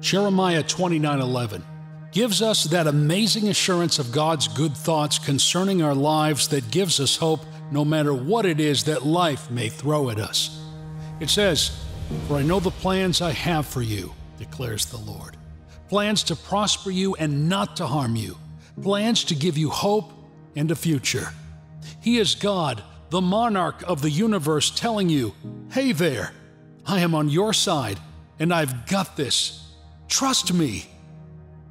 Jeremiah 29:11 gives us that amazing assurance of God's good thoughts concerning our lives that gives us hope no matter what it is that life may throw at us. It says, "For I know the plans I have for you, declares the Lord, plans to prosper you and not to harm you, plans to give you hope and a future." He is God, the monarch of the universe, telling you, "Hey there, I am on your side, and I've got this. Trust me."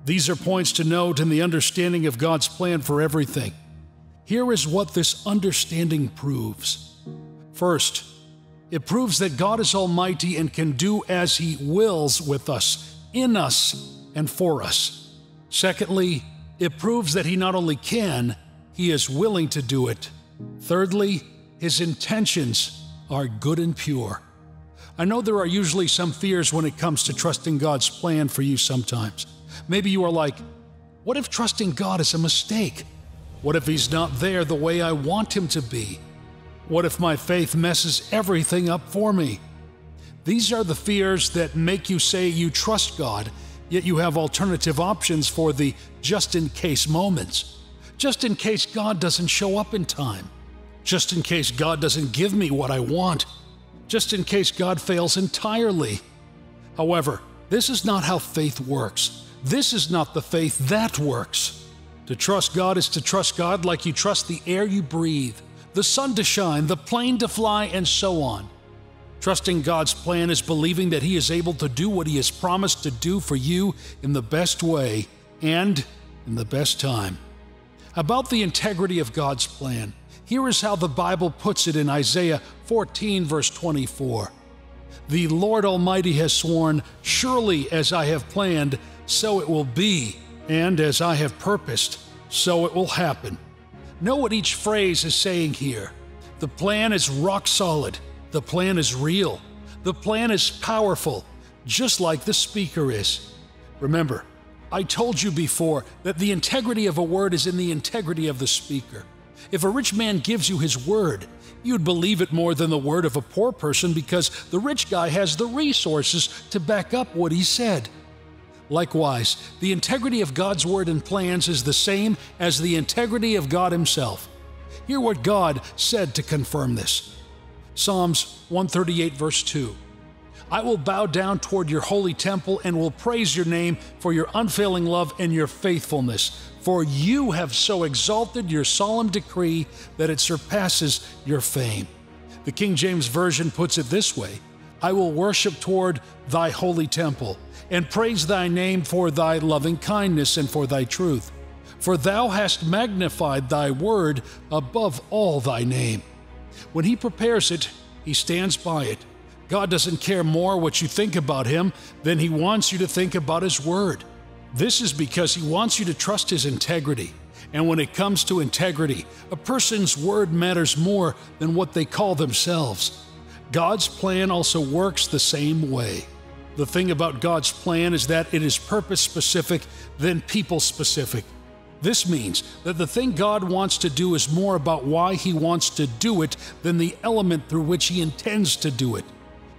These are points to note in the understanding of God's plan for everything. Here is what this understanding proves. First, it proves that God is almighty and can do as He wills with us, in us, and for us. Secondly, it proves that He not only can, He is willing to do it. Thirdly, His intentions are good and pure. I know there are usually some fears when it comes to trusting God's plan for you sometimes. Maybe you are like, "What if trusting God is a mistake? What if He's not there the way I want Him to be? What if my faith messes everything up for me?" These are the fears that make you say you trust God, yet you have alternative options for the just-in-case moments. Just in case God doesn't show up in time. Just in case God doesn't give me what I want. Just in case God fails entirely. However, this is not how faith works. This is not the faith that works. To trust God is to trust God like you trust the air you breathe, the sun to shine, the plane to fly, and so on. Trusting God's plan is believing that He is able to do what He has promised to do for you in the best way and in the best time. About the integrity of God's plan, here is how the Bible puts it in Isaiah 14, verse 24. "The Lord Almighty has sworn, surely as I have planned, so it will be, and as I have purposed, so it will happen." Know what each phrase is saying here. The plan is rock solid. The plan is real. The plan is powerful, just like the speaker is. Remember, I told you before that the integrity of a word is in the integrity of the speaker. If a rich man gives you his word, you'd believe it more than the word of a poor person because the rich guy has the resources to back up what he said. Likewise, the integrity of God's word and plans is the same as the integrity of God Himself. Hear what God said to confirm this. Psalms 138, verse 2. "I will bow down toward your holy temple and will praise your name for your unfailing love and your faithfulness, for you have so exalted your solemn decree that it surpasses your fame." The King James Version puts it this way, "I will worship toward thy holy temple and praise thy name for thy loving kindness and for thy truth, for thou hast magnified thy word above all thy name." When He prepares it, He stands by it. God doesn't care more what you think about Him than He wants you to think about His word. This is because He wants you to trust His integrity. And when it comes to integrity, a person's word matters more than what they call themselves. God's plan also works the same way. The thing about God's plan is that it is purpose-specific, then people-specific. This means that the thing God wants to do is more about why He wants to do it than the element through which He intends to do it.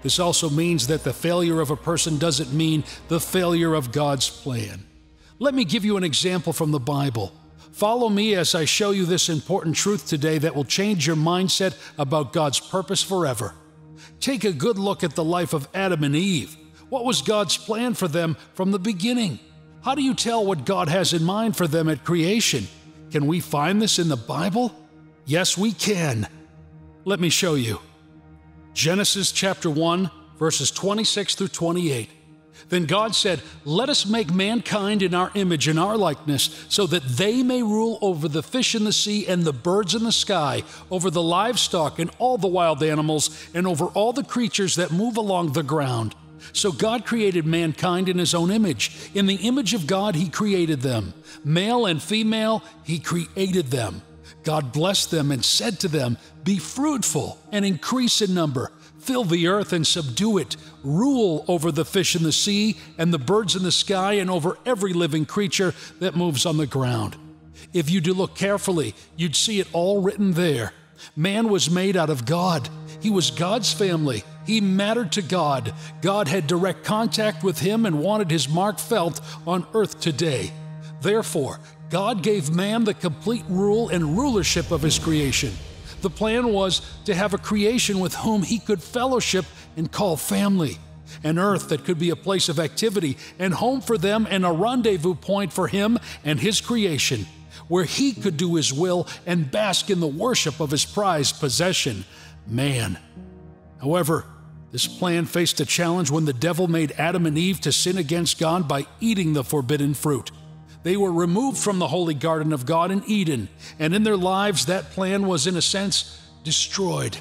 This also means that the failure of a person doesn't mean the failure of God's plan. Let me give you an example from the Bible. Follow me as I show you this important truth today that will change your mindset about God's purpose forever. Take a good look at the life of Adam and Eve. What was God's plan for them from the beginning? How do you tell what God has in mind for them at creation? Can we find this in the Bible? Yes, we can. Let me show you. Genesis chapter 1, verses 26 through 28. "Then God said, let us make mankind in our image and our likeness, so that they may rule over the fish in the sea and the birds in the sky, over the livestock and all the wild animals, and over all the creatures that move along the ground. So God created mankind in His own image. In the image of God, He created them. Male and female, He created them. God blessed them and said to them, be fruitful and increase in number. Fill the earth and subdue it. Rule over the fish in the sea and the birds in the sky and over every living creature that moves on the ground." If you do look carefully, you'd see it all written there. Man was made out of God. He was God's family. He mattered to God. God had direct contact with him and wanted his mark felt on earth today. Therefore, God gave man the complete rule and rulership of his creation. The plan was to have a creation with whom he could fellowship and call family, an earth that could be a place of activity and home for them and a rendezvous point for him and his creation, where he could do his will and bask in the worship of his prized possession, man. However, this plan faced a challenge when the devil made Adam and Eve to sin against God by eating the forbidden fruit. They were removed from the holy garden of God in Eden, and in their lives that plan was, in a sense, destroyed.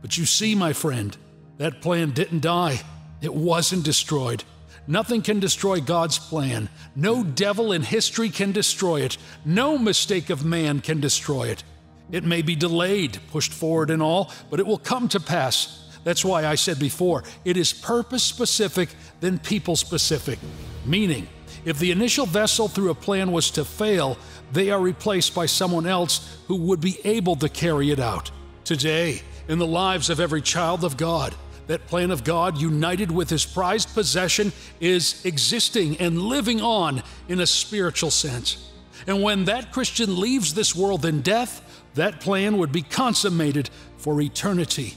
But you see, my friend, that plan didn't die. It wasn't destroyed. Nothing can destroy God's plan. No devil in history can destroy it. No mistake of man can destroy it. It may be delayed, pushed forward and all, but it will come to pass. That's why I said before, it is purpose-specific, then people-specific. Meaning, if the initial vessel through a plan was to fail, they are replaced by someone else who would be able to carry it out. Today, in the lives of every child of God, that plan of God, united with his prized possession, is existing and living on in a spiritual sense. And when that Christian leaves this world in death, that plan would be consummated for eternity.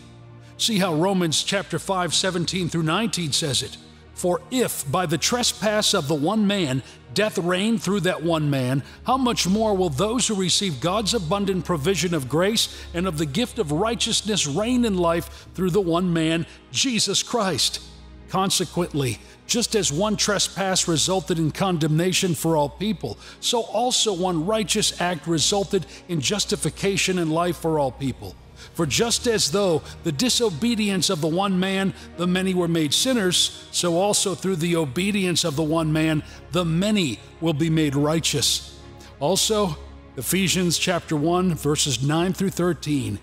See how Romans chapter 5:17-19 says it. For if by the trespass of the one man death reigned through that one man, how much more will those who receive God's abundant provision of grace and of the gift of righteousness reign in life through the one man, Jesus Christ? Consequently, just as one trespass resulted in condemnation for all people, so also one righteous act resulted in justification and life for all people. For just as though the disobedience of the one man, the many were made sinners, so also through the obedience of the one man, the many will be made righteous. Also, Ephesians chapter 1, verses 9-13.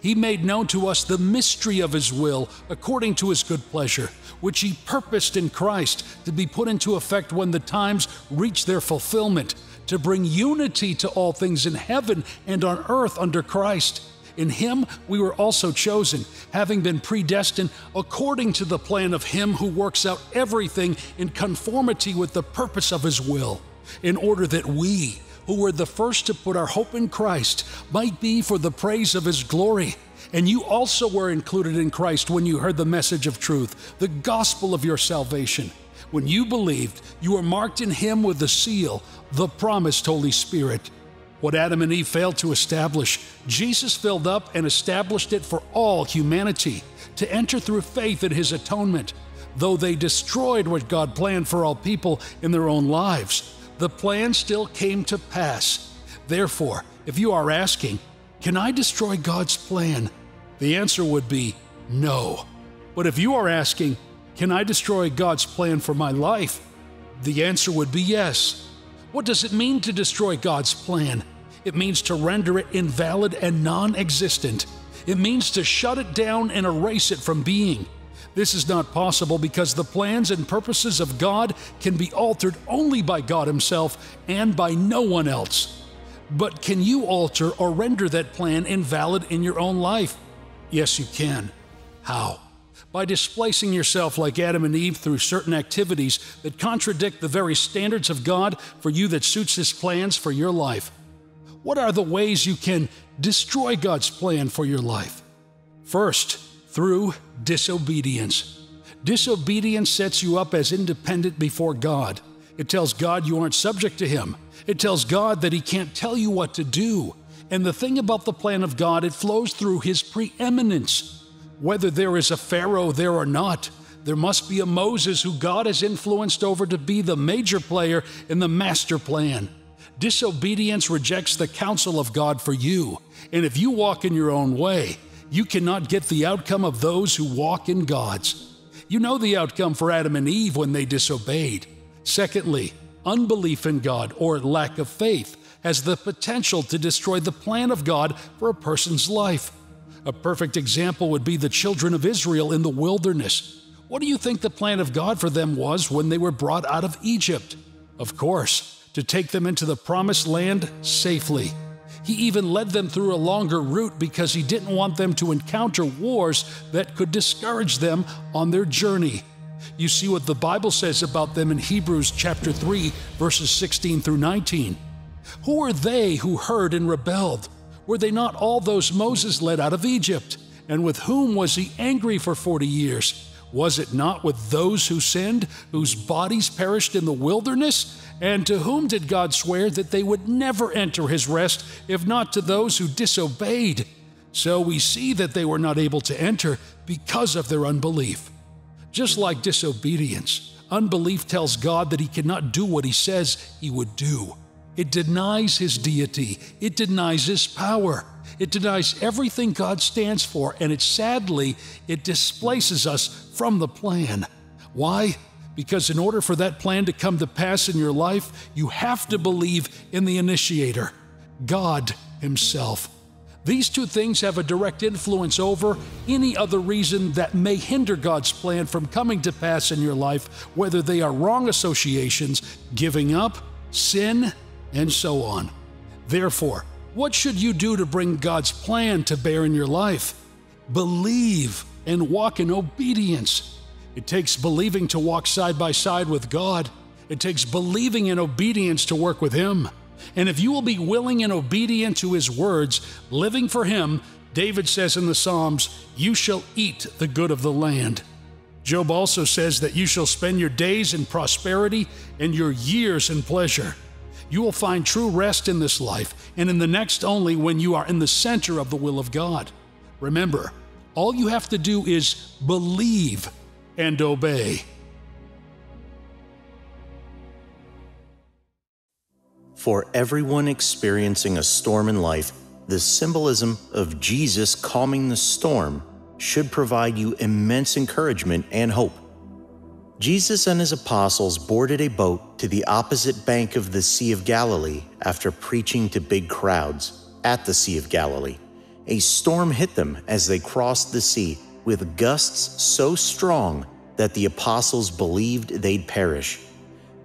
He made known to us the mystery of his will according to his good pleasure, which he purposed in Christ to be put into effect when the times reach their fulfillment, to bring unity to all things in heaven and on earth under Christ. In him we were also chosen, having been predestined according to the plan of him who works out everything in conformity with the purpose of his will, in order that we, who were the first to put our hope in Christ, might be for the praise of his glory. And you also were included in Christ when you heard the message of truth, the gospel of your salvation. When you believed, you were marked in him with the seal, the promised Holy Spirit. What Adam and Eve failed to establish, Jesus filled up and established it for all humanity to enter through faith in his atonement. Though they destroyed what God planned for all people in their own lives, the plan still came to pass. Therefore, if you are asking, can I destroy God's plan? The answer would be no. But if you are asking, can I destroy God's plan for my life? The answer would be yes. What does it mean to destroy God's plan? It means to render it invalid and non-existent. It means to shut it down and erase it from being. This is not possible because the plans and purposes of God can be altered only by God himself and by no one else. But can you alter or render that plan invalid in your own life? Yes, you can. How? By displacing yourself like Adam and Eve through certain activities that contradict the very standards of God for you that suits his plans for your life. What are the ways you can destroy God's plan for your life? First, through disobedience. Disobedience sets you up as independent before God. It tells God you aren't subject to him. It tells God that he can't tell you what to do. And the thing about the plan of God, it flows through his preeminence. Whether there is a Pharaoh there or not, there must be a Moses who God has influenced over to be the major player in the master plan. Disobedience rejects the counsel of God for you, and if you walk in your own way, you cannot get the outcome of those who walk in God's. You know the outcome for Adam and Eve when they disobeyed. Secondly, unbelief in God, or lack of faith, has the potential to destroy the plan of God for a person's life. A perfect example would be the children of Israel in the wilderness. What do you think the plan of God for them was when they were brought out of Egypt? Of course, to take them into the promised land safely. He even led them through a longer route because he didn't want them to encounter wars that could discourage them on their journey. You see what the Bible says about them in Hebrews chapter 3, verses 16 through 19. Who are they who heard and rebelled? Were they not all those Moses led out of Egypt? And with whom was he angry for 40 years? Was it not with those who sinned, whose bodies perished in the wilderness? And to whom did God swear that they would never enter his rest, if not to those who disobeyed? So we see that they were not able to enter because of their unbelief. Just like disobedience, unbelief tells God that he cannot do what he says he would do. It denies his deity. It denies his power. It denies everything God stands for, and it sadly displaces us from the plan. Why? Because in order for that plan to come to pass in your life, you have to believe in the initiator, God himself. These two things have a direct influence over any other reason that may hinder God's plan from coming to pass in your life, whether they are wrong associations, giving up, sin, and so on. Therefore, what should you do to bring God's plan to bear in your life? Believe and walk in obedience. It takes believing to walk side by side with God. It takes believing and obedience to work with Him. And if you will be willing and obedient to His words, living for Him, David says in the Psalms, "You shall eat the good of the land." Job also says that you shall spend your days in prosperity and your years in pleasure. You will find true rest in this life and in the next only when you are in the center of the will of God. Remember, all you have to do is believe and obey. For everyone experiencing a storm in life, the symbolism of Jesus calming the storm should provide you immense encouragement and hope. Jesus and his apostles boarded a boat to the opposite bank of the Sea of Galilee after preaching to big crowds at the Sea of Galilee. A storm hit them as they crossed the sea with gusts so strong that the apostles believed they'd perish.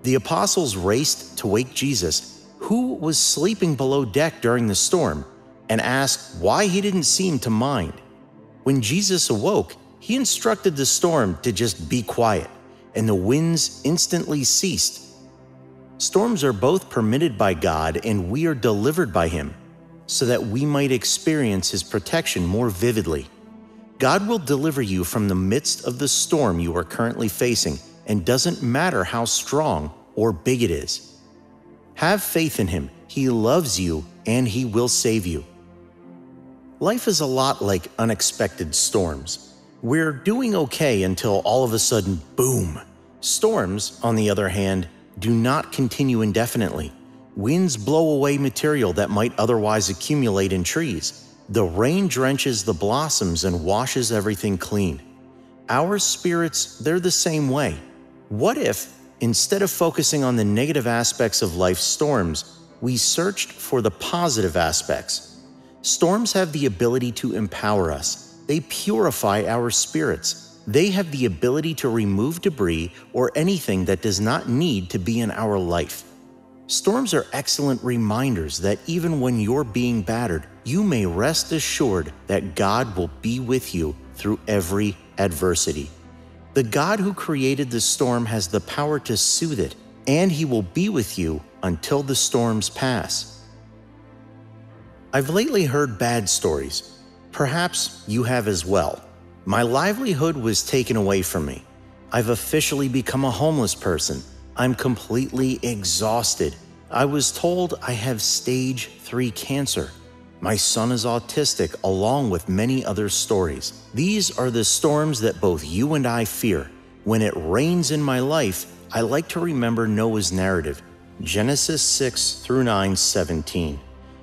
The apostles raced to wake Jesus, who was sleeping below deck during the storm, and asked why he didn't seem to mind. When Jesus awoke, he instructed the storm to just be quiet, and the winds instantly ceased. Storms are both permitted by God, and we are delivered by Him, so that we might experience His protection more vividly. God will deliver you from the midst of the storm you are currently facing, and doesn't matter how strong or big it is. Have faith in Him. He loves you, and He will save you. Life is a lot like unexpected storms. We're doing okay until all of a sudden, boom! Storms, on the other hand, do not continue indefinitely. Winds blow away material that might otherwise accumulate in trees. The rain drenches the blossoms and washes everything clean. Our spirits, they're the same way. What if, instead of focusing on the negative aspects of life's storms, we searched for the positive aspects? Storms have the ability to empower us. They purify our spirits. They have the ability to remove debris or anything that does not need to be in our life. Storms are excellent reminders that even when you're being battered, you may rest assured that God will be with you through every adversity. The God who created the storm has the power to soothe it, and He will be with you until the storms pass. I've lately heard bad stories. Perhaps you have as well. My livelihood was taken away from me. I've officially become a homeless person. I'm completely exhausted. I was told I have stage 3 cancer. My son is autistic, along with many other stories. These are the storms that both you and I fear. When it rains in my life, I like to remember Noah's narrative, Genesis 6 through 9:17.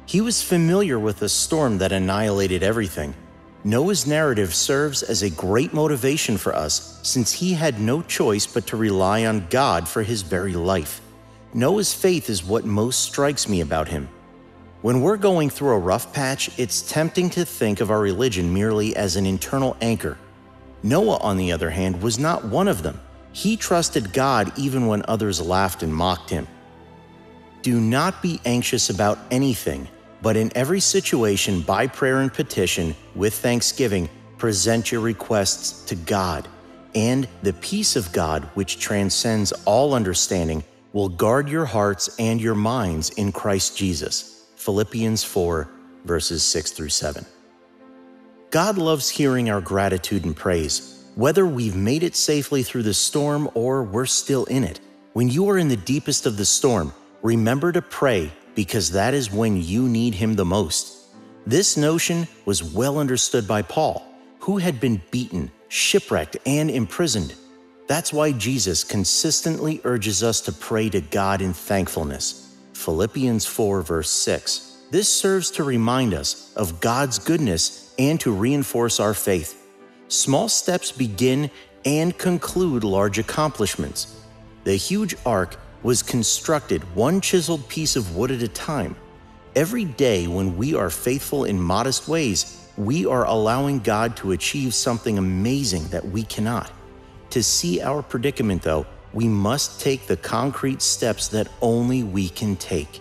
He was familiar with a storm that annihilated everything. Noah's narrative serves as a great motivation for us, since he had no choice but to rely on God for his very life. Noah's faith is what most strikes me about him. When we're going through a rough patch, it's tempting to think of our religion merely as an internal anchor. Noah, on the other hand, was not one of them. He trusted God even when others laughed and mocked him. Do not be anxious about anything, But in every situation, by prayer and petition, with thanksgiving, present your requests to God, and the peace of God, which transcends all understanding, will guard your hearts and your minds in Christ Jesus. Philippians 4, verses 6 through 7. God loves hearing our gratitude and praise, whether we've made it safely through the storm or we're still in it. When you are in the deepest of the storm, remember to pray, because that is when you need Him the most. This notion was well understood by Paul, who had been beaten, shipwrecked, and imprisoned. That's why Jesus consistently urges us to pray to God in thankfulness. Philippians 4, verse 6. This serves to remind us of God's goodness and to reinforce our faith. Small steps begin and conclude large accomplishments. The huge ark was constructed one chiseled piece of wood at a time. Every day when we are faithful in modest ways, we are allowing God to achieve something amazing that we cannot. To see our predicament, though, we must take the concrete steps that only we can take.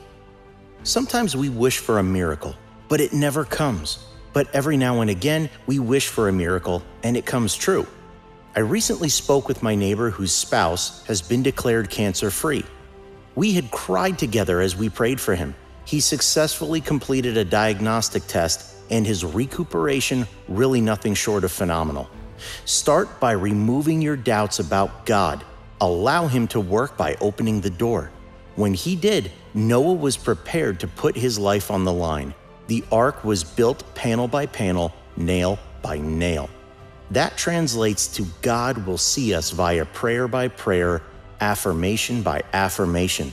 Sometimes we wish for a miracle, but it never comes. But every now and again, we wish for a miracle, and it comes true. I recently spoke with my neighbor whose spouse has been declared cancer-free. We had cried together as we prayed for him. He successfully completed a diagnostic test, and his recuperation really nothing short of phenomenal. Start by removing your doubts about God. Allow Him to work by opening the door. When he did, Noah was prepared to put his life on the line. The ark was built panel by panel, nail by nail. That translates to God will see us via prayer by prayer, affirmation by affirmation.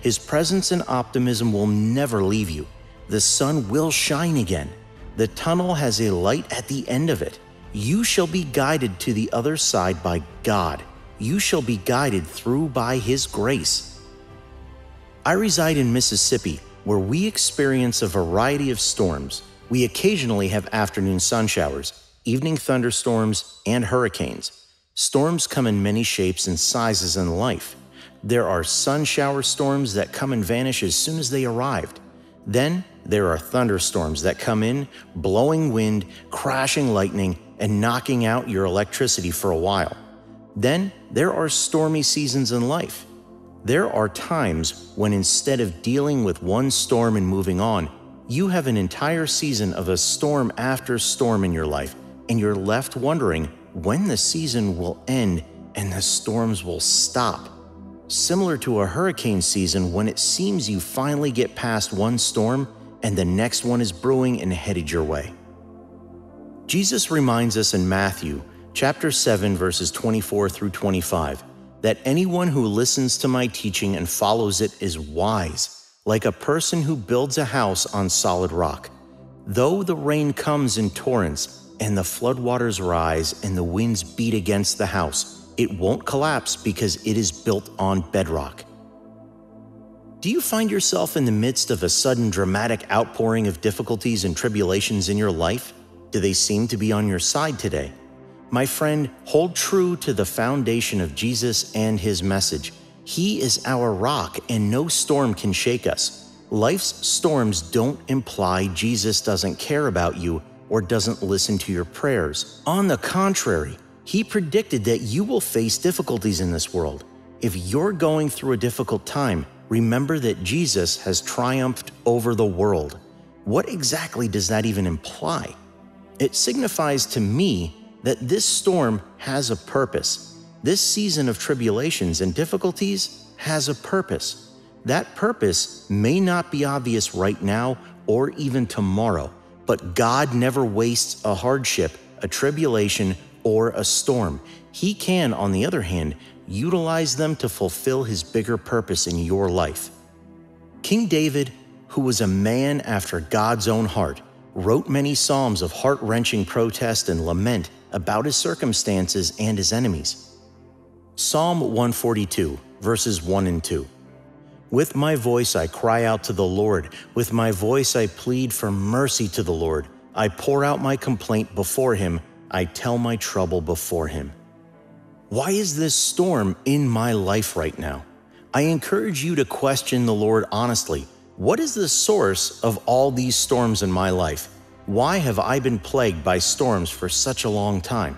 His presence and optimism will never leave you. The sun will shine again. The tunnel has a light at the end of it. You shall be guided to the other side by God. You shall be guided through by His grace. I reside in Mississippi, where we experience a variety of storms. We occasionally have afternoon sun showers, evening thunderstorms, and hurricanes. Storms come in many shapes and sizes in life. There are sun shower storms that come and vanish as soon as they arrived. Then there are thunderstorms that come in, blowing wind, crashing lightning, and knocking out your electricity for a while. Then there are stormy seasons in life. There are times when instead of dealing with one storm and moving on, you have an entire season of a storm after storm in your life, and you're left wondering when the season will end and the storms will stop. Similar to a hurricane season, when it seems you finally get past one storm and the next one is brewing and headed your way. Jesus reminds us in Matthew chapter 7, verses 24 through 25, that anyone who listens to my teaching and follows it is wise, like a person who builds a house on solid rock. Though the rain comes in torrents and the floodwaters rise and the winds beat against the house, it won't collapse because it is built on bedrock. Do you find yourself in the midst of a sudden dramatic outpouring of difficulties and tribulations in your life? Do they seem to be on your side today? My friend, hold true to the foundation of Jesus and His message. He is our rock, and no storm can shake us. Life's storms don't imply Jesus doesn't care about you or doesn't listen to your prayers. On the contrary, He predicted that you will face difficulties in this world. If you're going through a difficult time, remember that Jesus has triumphed over the world. What exactly does that even imply? It signifies to me that this storm has a purpose. This season of tribulations and difficulties has a purpose. That purpose may not be obvious right now or even tomorrow, but God never wastes a hardship, a tribulation, or a storm. He can, on the other hand, utilize them to fulfill His bigger purpose in your life. King David, who was a man after God's own heart, wrote many psalms of heart-wrenching protest and lament about his circumstances and his enemies. Psalm 142, verses 1 and 2. With my voice I cry out to the Lord. With my voice I plead for mercy to the Lord. I pour out my complaint before Him. I tell my trouble before Him. Why is this storm in my life right now? I encourage you to question the Lord honestly. What is the source of all these storms in my life? Why have I been plagued by storms for such a long time?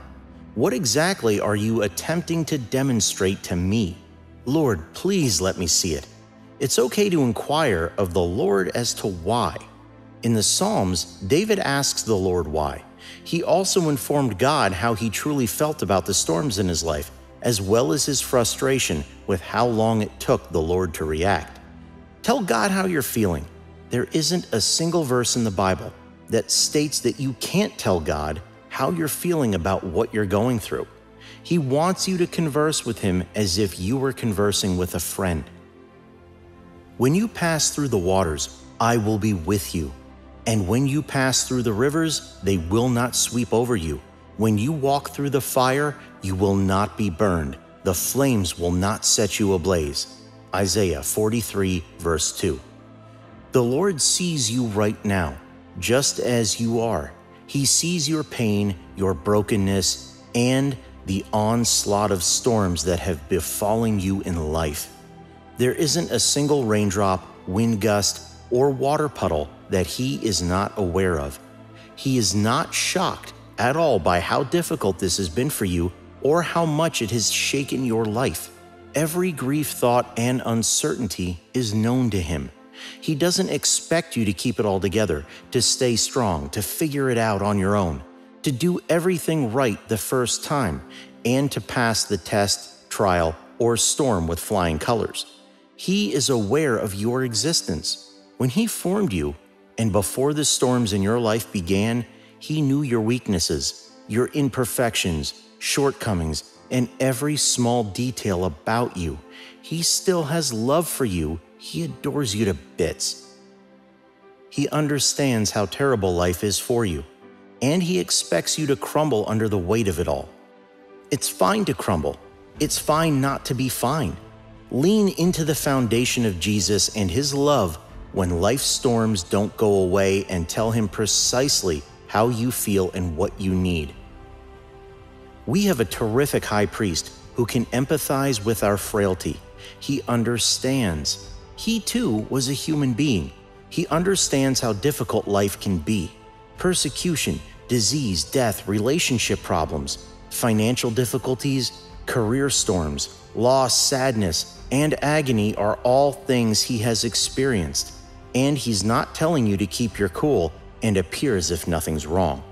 What exactly are you attempting to demonstrate to me? Lord, please let me see it. It's okay to inquire of the Lord as to why. In the Psalms, David asks the Lord why. He also informed God how he truly felt about the storms in his life, as well as his frustration with how long it took the Lord to react. Tell God how you're feeling. There isn't a single verse in the Bible that states that you can't tell God how you're feeling about what you're going through. He wants you to converse with him as if you were conversing with a friend. When you pass through the waters, I will be with you. And when you pass through the rivers, they will not sweep over you. When you walk through the fire, you will not be burned. The flames will not set you ablaze. Isaiah 43, verse 2. The Lord sees you right now, just as you are. He sees your pain, your brokenness, and the onslaught of storms that have befallen you in life. There isn't a single raindrop, wind gust, or water puddle that he is not aware of. He is not shocked at all by how difficult this has been for you or how much it has shaken your life. Every grief, thought, and uncertainty is known to him. He doesn't expect you to keep it all together, to stay strong, to figure it out on your own, to do everything right the first time, and to pass the test, trial, or storm with flying colors. He is aware of your existence. When he formed you, and before the storms in your life began, he knew your weaknesses, your imperfections, shortcomings, and every small detail about you. He still has love for you. He adores you to bits. He understands how terrible life is for you, and he expects you to crumble under the weight of it all. It's fine to crumble. It's fine not to be fine. Lean into the foundation of Jesus and his love when life's storms don't go away, and tell him precisely how you feel and what you need. We have a terrific high priest who can empathize with our frailty. He understands. He too was a human being. He understands how difficult life can be. Persecution, disease, death, relationship problems, financial difficulties, career storms, loss, sadness, and agony are all things he has experienced. And he's not telling you to keep your cool and appear as if nothing's wrong.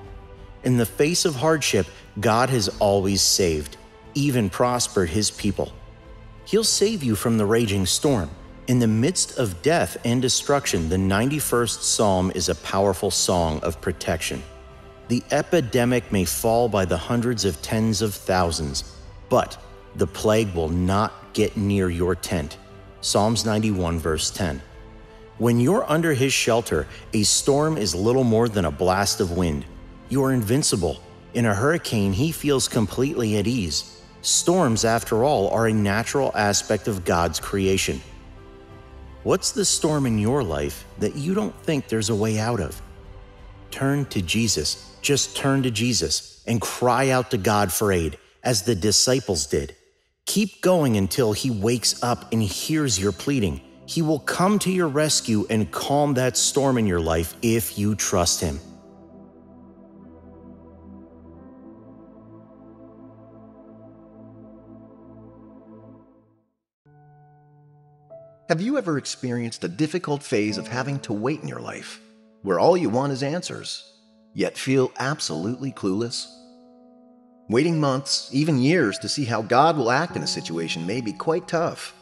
In the face of hardship, God has always saved, even prospered his people. He'll save you from the raging storm. In the midst of death and destruction, the 91st Psalm is a powerful song of protection. The epidemic may fall by the hundreds of tens of thousands, but the plague will not get near your tent. Psalms 91, verse 10. When you're under his shelter, a storm is little more than a blast of wind. You're invincible. In a hurricane, he feels completely at ease. Storms, after all, are a natural aspect of God's creation. What's the storm in your life that you don't think there's a way out of? Turn to Jesus. Just turn to Jesus and cry out to God for aid, as the disciples did. Keep going until he wakes up and hears your pleading. He will come to your rescue and calm that storm in your life if you trust him. Have you ever experienced a difficult phase of having to wait in your life, where all you want is answers, yet feel absolutely clueless? Waiting months, even years, to see how God will act in a situation may be quite tough.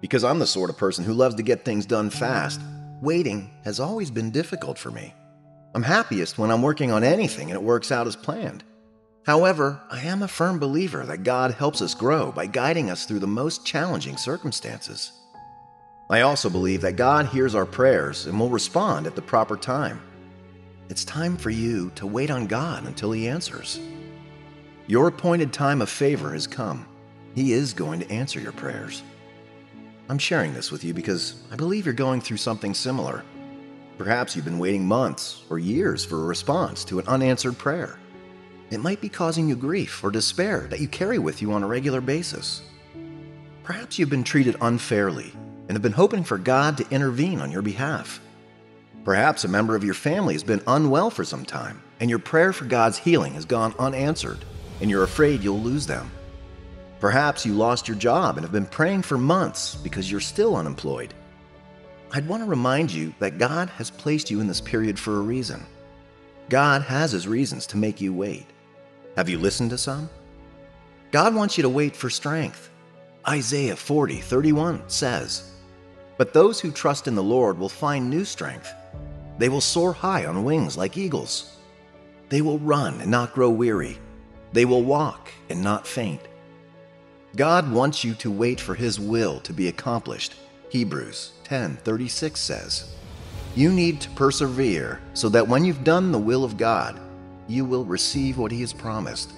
Because I'm the sort of person who loves to get things done fast, waiting has always been difficult for me. I'm happiest when I'm working on anything and it works out as planned. However, I am a firm believer that God helps us grow by guiding us through the most challenging circumstances. I also believe that God hears our prayers and will respond at the proper time. It's time for you to wait on God until he answers. Your appointed time of favor has come. He is going to answer your prayers. I'm sharing this with you because I believe you're going through something similar. Perhaps you've been waiting months or years for a response to an unanswered prayer. It might be causing you grief or despair that you carry with you on a regular basis. Perhaps you've been treated unfairly, and have been hoping for God to intervene on your behalf. Perhaps a member of your family has been unwell for some time, and your prayer for God's healing has gone unanswered, and you're afraid you'll lose them. Perhaps you lost your job and have been praying for months because you're still unemployed. I'd want to remind you that God has placed you in this period for a reason. God has His reasons to make you wait. Have you listened to some? God wants you to wait for strength. Isaiah 40:31 says, "But those who trust in the Lord will find new strength. They will soar high on wings like eagles. They will run and not grow weary. They will walk and not faint." God wants you to wait for His will to be accomplished. Hebrews 10:36 says, "You need to persevere so that when you've done the will of God, you will receive what He has promised."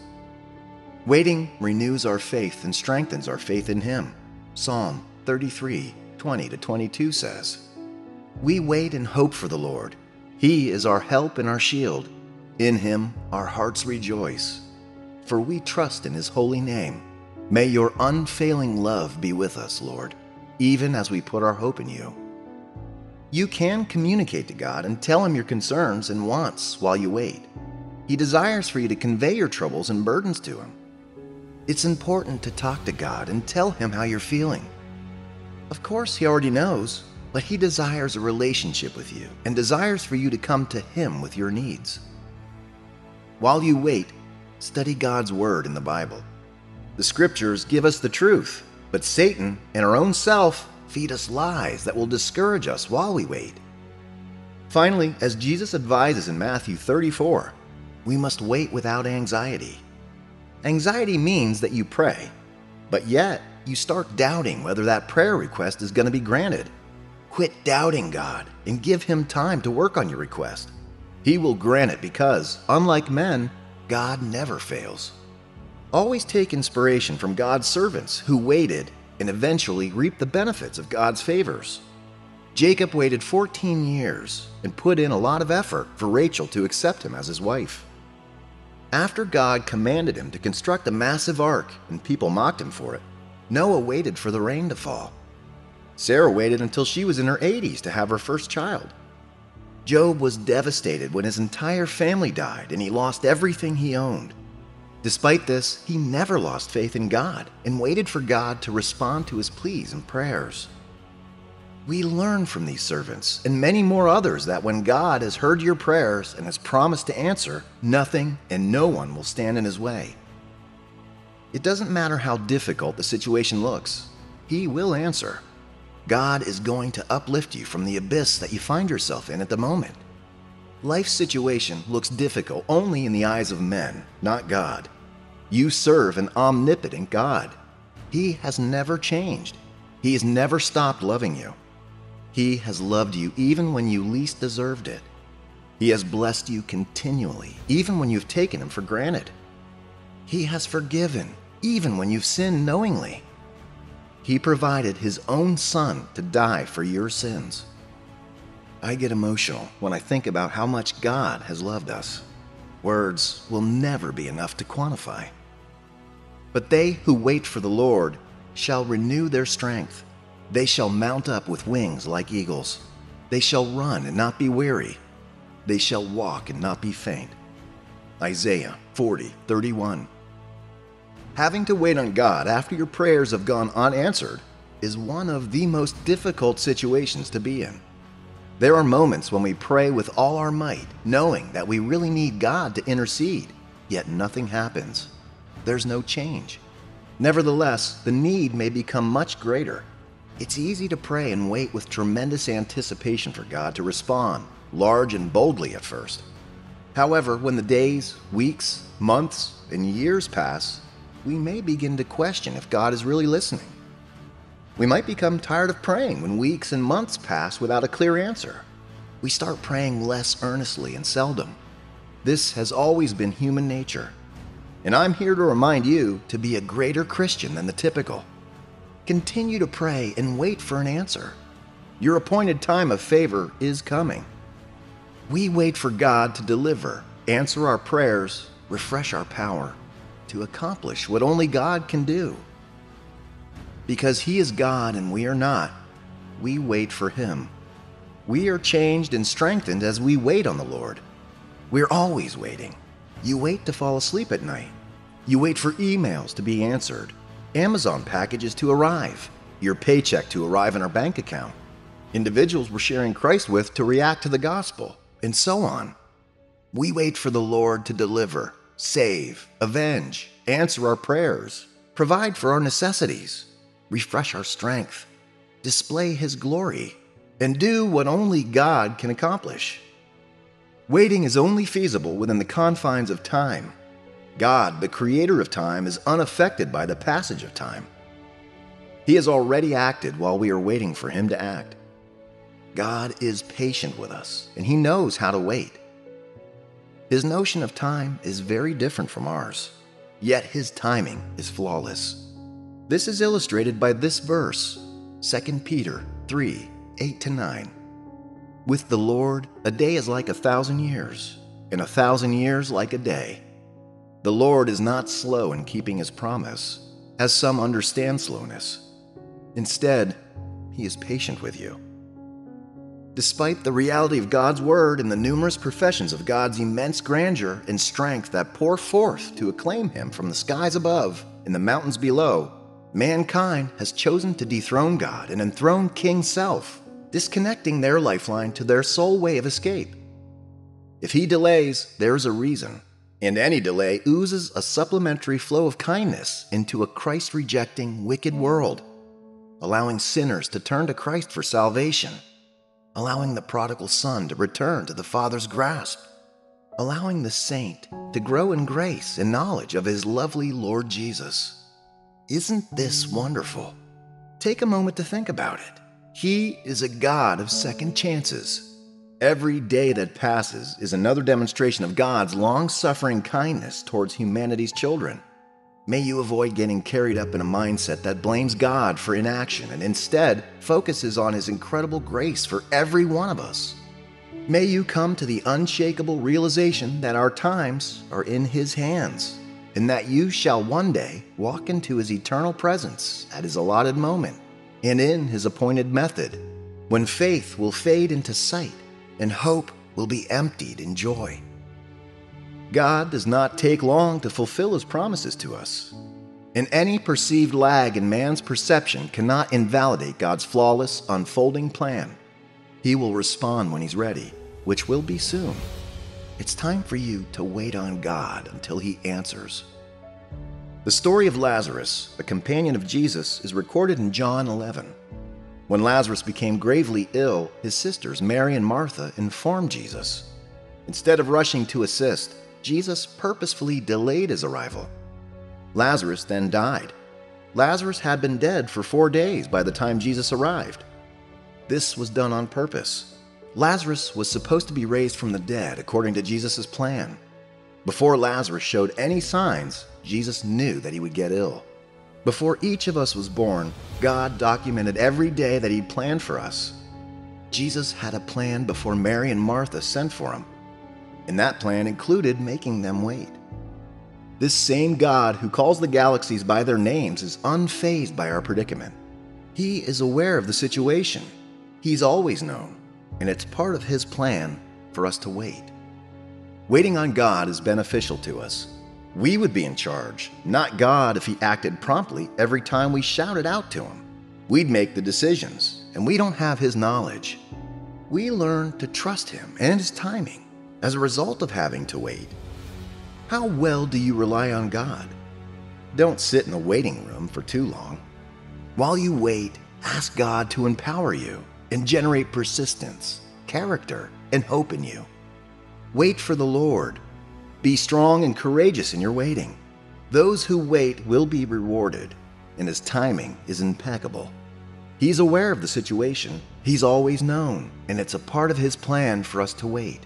Waiting renews our faith and strengthens our faith in Him. Psalm 33:20-22 says, "We wait and hope for the Lord. He is our help and our shield. In Him our hearts rejoice, for we trust in His holy name. May your unfailing love be with us, Lord, even as we put our hope in you." You can communicate to God and tell Him your concerns and wants while you wait. He desires for you to convey your troubles and burdens to Him. It's important to talk to God and tell Him how you're feeling. Of course, He already knows, but He desires a relationship with you and desires for you to come to Him with your needs. While you wait, study God's Word in the Bible. The Scriptures give us the truth, but Satan and our own self feed us lies that will discourage us while we wait. Finally, as Jesus advises in Matthew 34, we must wait without anxiety. Anxiety means that you pray, but yet you start doubting whether that prayer request is going to be granted. Quit doubting God and give Him time to work on your request. He will grant it because, unlike men, God never fails. Always take inspiration from God's servants who waited and eventually reaped the benefits of God's favors. Jacob waited 14 years and put in a lot of effort for Rachel to accept him as his wife. After God commanded him to construct a massive ark and people mocked him for it, Noah waited for the rain to fall. Sarah waited until she was in her 80s to have her first child. Job was devastated when his entire family died and he lost everything he owned. Despite this, he never lost faith in God and waited for God to respond to his pleas and prayers. We learn from these servants and many more others that when God has heard your prayers and has promised to answer, nothing and no one will stand in His way. It doesn't matter how difficult the situation looks, He will answer. God is going to uplift you from the abyss that you find yourself in at the moment. Life's situation looks difficult only in the eyes of men, not God. You serve an omnipotent God. He has never changed. He has never stopped loving you. He has loved you even when you least deserved it. He has blessed you continually, even when you've taken Him for granted. He has forgiven, even when you've sinned knowingly. He provided His own Son to die for your sins. I get emotional when I think about how much God has loved us. Words will never be enough to quantify. "But they who wait for the Lord shall renew their strength. They shall mount up with wings like eagles. They shall run and not be weary. They shall walk and not be faint." Isaiah 40:31. Having to wait on God after your prayers have gone unanswered is one of the most difficult situations to be in. There are moments when we pray with all our might, knowing that we really need God to intercede, yet nothing happens. There's no change. Nevertheless, the need may become much greater. It's easy to pray and wait with tremendous anticipation for God to respond, large and boldly at first. However, when the days, weeks, months, and years pass, we may begin to question if God is really listening. We might become tired of praying when weeks and months pass without a clear answer. We start praying less earnestly and seldom. This has always been human nature. And I'm here to remind you to be a greater Christian than the typical. Continue to pray and wait for an answer. Your appointed time of favor is coming. We wait for God to deliver, answer our prayers, refresh our power, to accomplish what only God can do. Because He is God and we are not, we wait for Him. We are changed and strengthened as we wait on the Lord. We're always waiting. You wait to fall asleep at night. You wait for emails to be answered, Amazon packages to arrive, your paycheck to arrive in our bank account, individuals we're sharing Christ with to react to the gospel, and so on. We wait for the Lord to deliver, save, avenge, answer our prayers, provide for our necessities, refresh our strength, display His glory, and do what only God can accomplish. Waiting is only feasible within the confines of time. God, the creator of time, is unaffected by the passage of time. He has already acted while we are waiting for Him to act. God is patient with us, and He knows how to wait. His notion of time is very different from ours, yet His timing is flawless. This is illustrated by this verse, 2 Peter 3, 8-9. With the Lord, a day is like 1,000 years, and 1,000 years like a day. The Lord is not slow in keeping His promise, as some understand slowness. Instead, He is patient with you. Despite the reality of God's Word and the numerous professions of God's immense grandeur and strength that pour forth to acclaim Him from the skies above and the mountains below, mankind has chosen to dethrone God and enthrone King Self, disconnecting their lifeline to their sole way of escape. If He delays, there is a reason. And any delay oozes a supplementary flow of kindness into a Christ-rejecting, wicked world, allowing sinners to turn to Christ for salvation, allowing the prodigal son to return to the Father's grasp, allowing the saint to grow in grace and knowledge of his lovely Lord Jesus. Isn't this wonderful? Take a moment to think about it. He is a God of second chances. Every day that passes is another demonstration of God's long-suffering kindness towards humanity's children. May you avoid getting carried up in a mindset that blames God for inaction and instead focuses on His incredible grace for every one of us. May you come to the unshakable realization that our times are in His hands and that you shall one day walk into His eternal presence at His allotted moment and in His appointed method, when faith will fade into sight and hope will be emptied in joy. God does not take long to fulfill His promises to us, and any perceived lag in man's perception cannot invalidate God's flawless, unfolding plan. He will respond when He's ready, which will be soon. It's time for you to wait on God until He answers. The story of Lazarus, the companion of Jesus, is recorded in John 11. When Lazarus became gravely ill, his sisters Mary and Martha informed Jesus. Instead of rushing to assist, Jesus purposefully delayed His arrival. Lazarus then died. Lazarus had been dead for 4 days by the time Jesus arrived. This was done on purpose. Lazarus was supposed to be raised from the dead according to Jesus' plan. Before Lazarus showed any signs, Jesus knew that he would get ill. Before each of us was born, God documented every day that He planned for us. Jesus had a plan before Mary and Martha sent for Him, and that plan included making them wait. This same God who calls the galaxies by their names is unfazed by our predicament. He is aware of the situation. He's always known, and it's part of His plan for us to wait. Waiting on God is beneficial to us. We would be in charge, not God, if He acted promptly every time we shouted out to Him. We'd make the decisions, and we don't have His knowledge. We learn to trust Him and His timing as a result of having to wait. How well do you rely on God? Don't sit in the waiting room for too long. While you wait, ask God to empower you and generate persistence, character, and hope in you. Wait for the Lord. Be strong and courageous in your waiting. Those who wait will be rewarded, and His timing is impeccable. He's aware of the situation. He's always known, and it's a part of His plan for us to wait.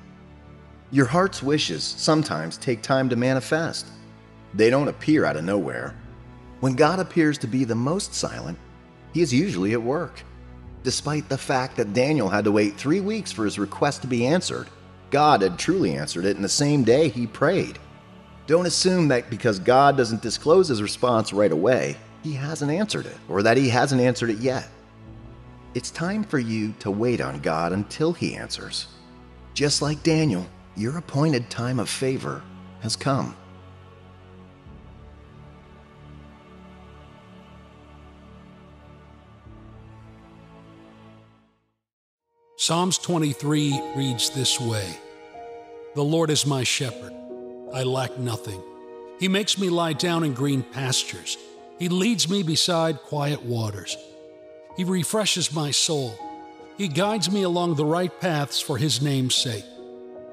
Your heart's wishes sometimes take time to manifest. They don't appear out of nowhere. When God appears to be the most silent, He is usually at work. Despite the fact that Daniel had to wait 3 weeks for his request to be answered, God had truly answered it in the same day he prayed. Don't assume that because God doesn't disclose His response right away, He hasn't answered it, or that He hasn't answered it yet. It's time for you to wait on God until He answers. Just like Daniel, your appointed time of favor has come. Psalms 23 reads this way, "The Lord is my shepherd, I lack nothing. He makes me lie down in green pastures. He leads me beside quiet waters. He refreshes my soul. He guides me along the right paths for His name's sake.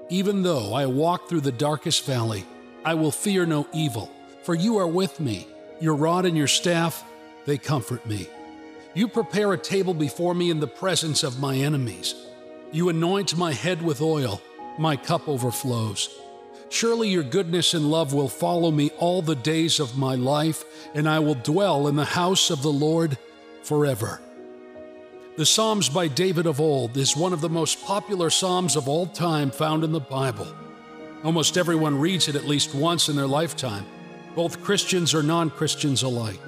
Even though I walk through the darkest valley, I will fear no evil, for You are with me. Your rod and Your staff, they comfort me. You prepare a table before me in the presence of my enemies. You anoint my head with oil. My cup overflows. Surely Your goodness and love will follow me all the days of my life, and I will dwell in the house of the Lord forever." The Psalms by David of old is one of the most popular Psalms of all time found in the Bible. Almost everyone reads it at least once in their lifetime, both Christians or non-Christians alike.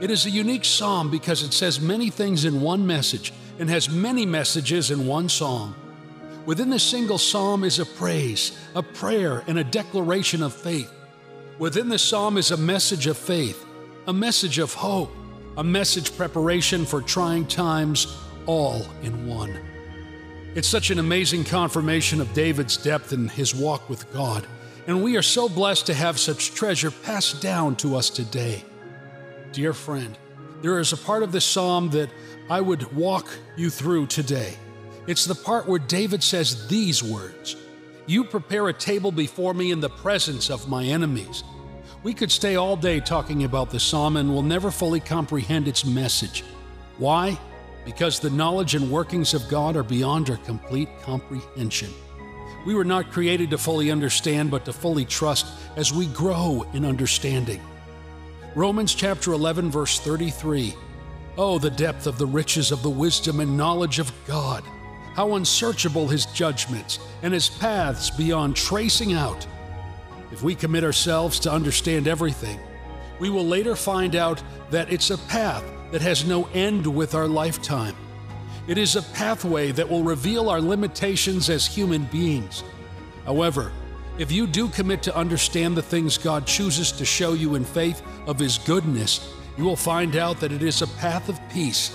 It is a unique psalm because it says many things in one message and has many messages in one song. Within the single psalm is a praise, a prayer, and a declaration of faith. Within the psalm is a message of faith, a message of hope, a message preparation for trying times, all in one. It's such an amazing confirmation of David's depth in his walk with God, and we are so blessed to have such treasure passed down to us today. Dear friend, there is a part of this psalm that I would walk you through today. It's the part where David says these words, "You prepare a table before me in the presence of my enemies." We could stay all day talking about the psalm and will never fully comprehend its message. Why? Because the knowledge and workings of God are beyond our complete comprehension. We were not created to fully understand, but to fully trust as we grow in understanding. Romans chapter 11, verse 33. "Oh, the depth of the riches of the wisdom and knowledge of God! How unsearchable His judgments and His paths beyond tracing out!" If we commit ourselves to understand everything, we will later find out that it's a path that has no end with our lifetime. It is a pathway that will reveal our limitations as human beings. However, if you do commit to understand the things God chooses to show you in faith of His goodness, you will find out that it is a path of peace,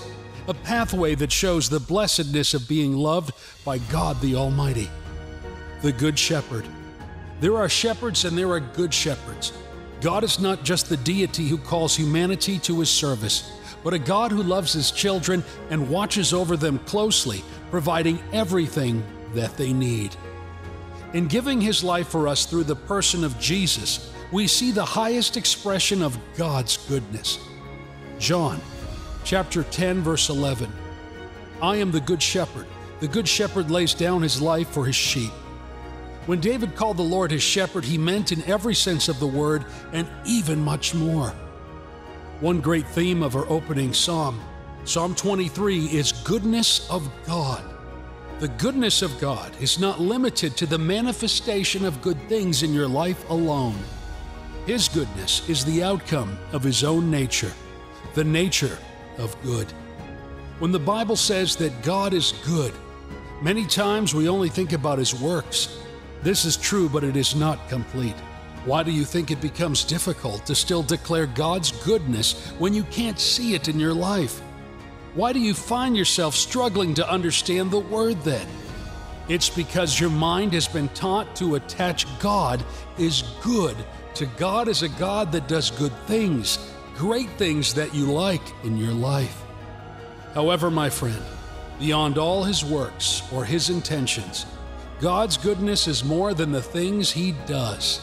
a pathway that shows the blessedness of being loved by God the Almighty. The Good Shepherd. There are shepherds and there are good shepherds. God is not just the deity who calls humanity to His service, but a God who loves His children and watches over them closely, providing everything that they need. In giving His life for us through the person of Jesus, we see the highest expression of God's goodness. John chapter 10, verse 11. "I am the good shepherd. The good shepherd lays down his life for his sheep." When David called the Lord his shepherd, he meant in every sense of the word and even much more. One great theme of our opening psalm, Psalm 23, is goodness of God. The goodness of God is not limited to the manifestation of good things in your life alone. His goodness is the outcome of His own nature, the nature of good. When the Bible says that God is good, many times we only think about His works. This is true, but it is not complete. Why do you think it becomes difficult to still declare God's goodness when you can't see it in your life? Why do you find yourself struggling to understand the Word then? It's because your mind has been taught to attach God is good to God as a God that does good things, great things that you like in your life. However, my friend, beyond all His works or His intentions, God's goodness is more than the things He does.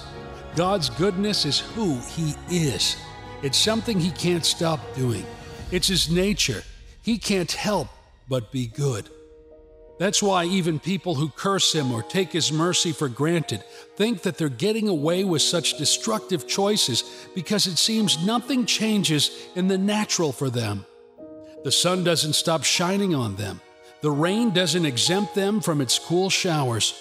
God's goodness is who He is. It's something He can't stop doing. It's His nature. He can't help but be good. That's why even people who curse Him or take His mercy for granted think that they're getting away with such destructive choices because it seems nothing changes in the natural for them. The sun doesn't stop shining on them. The rain doesn't exempt them from its cool showers.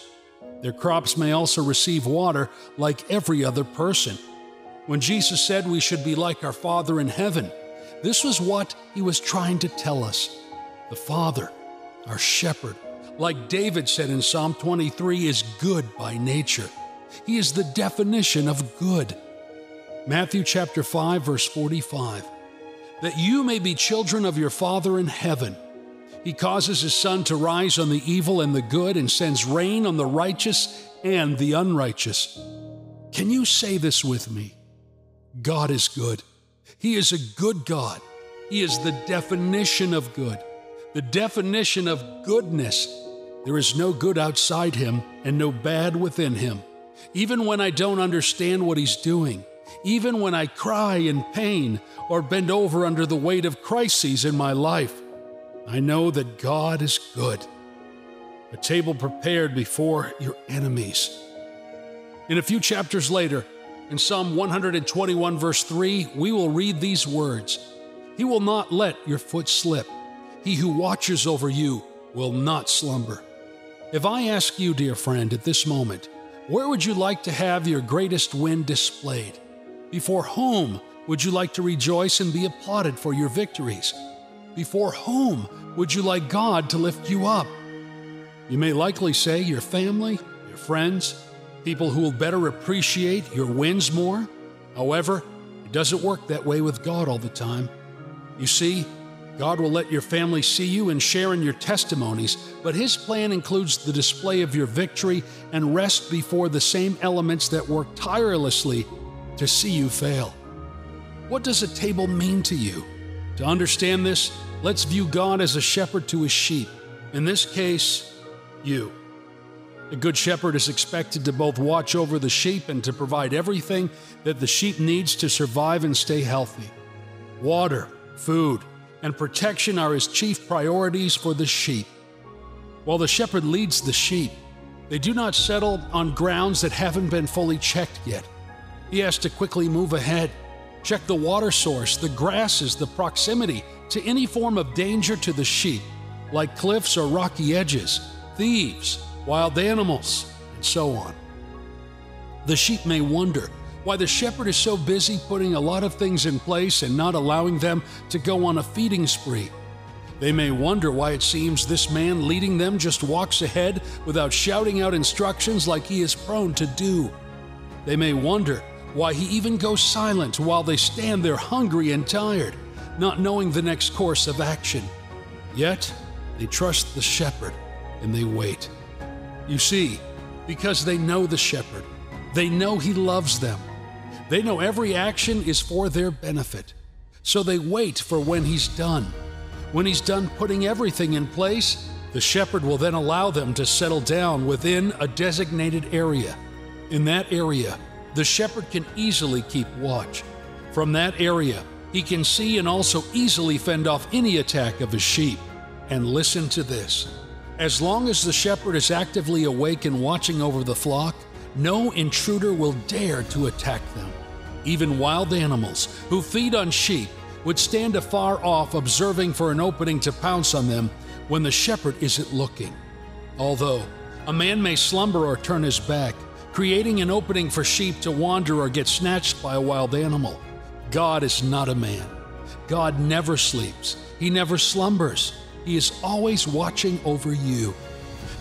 Their crops may also receive water like every other person. When Jesus said we should be like our Father in heaven, this was what He was trying to tell us. the Father, our shepherd, like David said in Psalm 23, is good by nature. He is the definition of good. Matthew chapter 5, verse 45, that you may be children of your Father in heaven. He causes his sun to rise on the evil and the good and sends rain on the righteous and the unrighteous. Can you say this with me? God is good. He is a good God. He is the definition of good, the definition of goodness. There is no good outside him and no bad within him. Even when I don't understand what he's doing, even when I cry in pain or bend over under the weight of crises in my life, I know that God is good. A table prepared before your enemies. And a few chapters later, in Psalm 121, verse 3, we will read these words. He will not let your foot slip. He who watches over you will not slumber. If I ask you, dear friend, at this moment, where would you like to have your greatest win displayed? Before whom would you like to rejoice and be applauded for your victories? Before whom would you like God to lift you up? You may likely say your family, your friends, people who will better appreciate your wins more. However, it doesn't work that way with God all the time. You see, God will let your family see you and share in your testimonies, but his plan includes the display of your victory and rest before the same elements that work tirelessly to see you fail. What does a table mean to you? To understand this, let's view God as a shepherd to his sheep. In this case, you. The good shepherd is expected to both watch over the sheep and to provide everything that the sheep needs to survive and stay healthy. Water, food, and protection are his chief priorities for the sheep. While the shepherd leads the sheep, they do not settle on grounds that haven't been fully checked yet. He has to quickly move ahead, check the water source, the grasses, the proximity to any form of danger to the sheep, like cliffs or rocky edges, thieves, wild animals, and so on. The sheep may wonder why the shepherd is so busy putting a lot of things in place and not allowing them to go on a feeding spree. They may wonder why it seems this man leading them just walks ahead without shouting out instructions like he is prone to do. They may wonder why he even goes silent while they stand there hungry and tired, not knowing the next course of action. Yet, they trust the shepherd and they wait. You see, because they know the shepherd, they know he loves them. They know every action is for their benefit. So they wait for when he's done. When he's done putting everything in place, the shepherd will then allow them to settle down within a designated area. In that area, the shepherd can easily keep watch. From that area, he can see and also easily fend off any attack of his sheep. And listen to this. As long as the shepherd is actively awake and watching over the flock, no intruder will dare to attack them. Even wild animals who feed on sheep would stand afar off observing for an opening to pounce on them when the shepherd isn't looking. Although a man may slumber or turn his back, creating an opening for sheep to wander or get snatched by a wild animal, God is not a man. God never sleeps. He never slumbers. He is always watching over you.